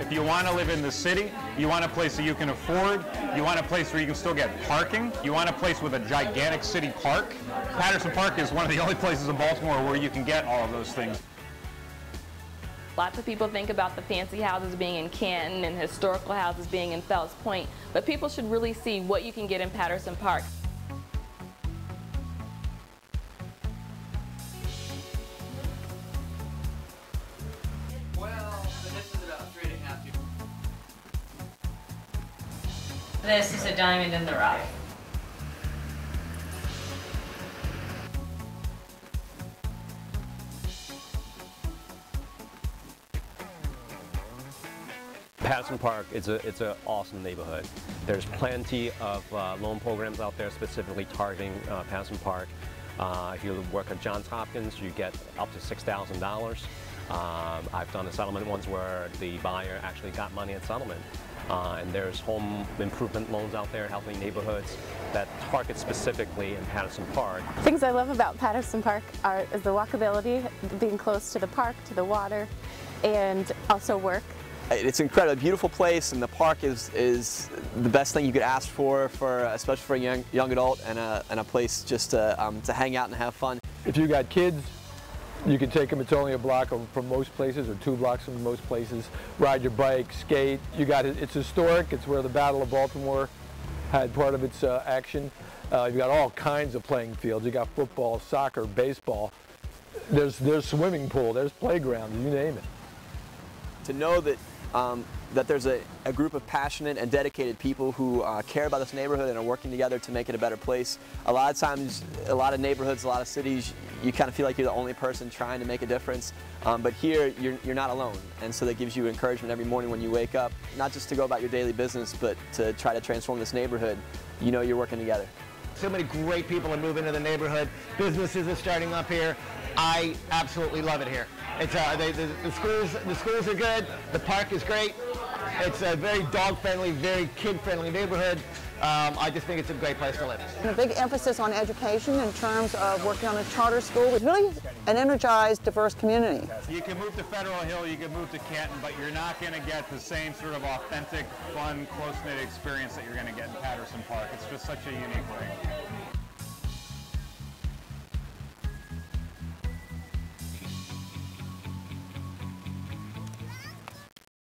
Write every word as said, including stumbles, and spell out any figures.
If you want to live in the city, you want a place that you can afford, you want a place where you can still get parking, you want a place with a gigantic city park. Patterson Park is one of the only places in Baltimore where you can get all of those things. Lots of people think about the fancy houses being in Canton and historical houses being in Fells Point, but people should really see what you can get in Patterson Park. This is a diamond in the rough. Patterson Park, it's a it's an awesome neighborhood. There's plenty of uh, loan programs out there specifically targeting uh, Patterson Park. Uh, if you work at Johns Hopkins, you get up to six thousand dollars. Um, I've done a settlement once where the buyer actually got money in settlement. Uh, and there's home improvement loans out there helping neighborhoods that target specifically in Patterson Park. Things I love about Patterson Park are is the walkability, being close to the park, to the water, and also work. It's incredible, a beautiful place, and the park is is the best thing you could ask for, for especially for a young young adult, and a and a place just to um, to hang out and have fun. If you got kids, you can take them, it's only a block from most places, or two blocks from most places. Ride your bike, skate. You got it. It's historic. It's where the Battle of Baltimore had part of its uh, action. Uh, you've got all kinds of playing fields. You got football, soccer, baseball. There's there's swimming pool. There's playgrounds. You name it. To know that um, that there's a, a group of passionate and dedicated people who uh, care about this neighborhood and are working together to make it a better place. A lot of times, a lot of neighborhoods, a lot of cities, you kind of feel like you're the only person trying to make a difference, um, but here you're, you're not alone, and so that gives you encouragement every morning when you wake up, not just to go about your daily business, but to try to transform this neighborhood. You know you're working together. So many great people are moving to the neighborhood. Businesses are starting up here. I absolutely love it here. It's, uh, they, the, the, schools, the schools are good, the park is great. It's a very dog-friendly, very kid-friendly neighborhood. Um, I just think it's a great place to live. And a big emphasis on education in terms of working on a charter school. It's really an energized, diverse community. You can move to Federal Hill, you can move to Canton, but you're not going to get the same sort of authentic, fun, close-knit experience that you're going to get in Patterson Park. It's just such a unique thing.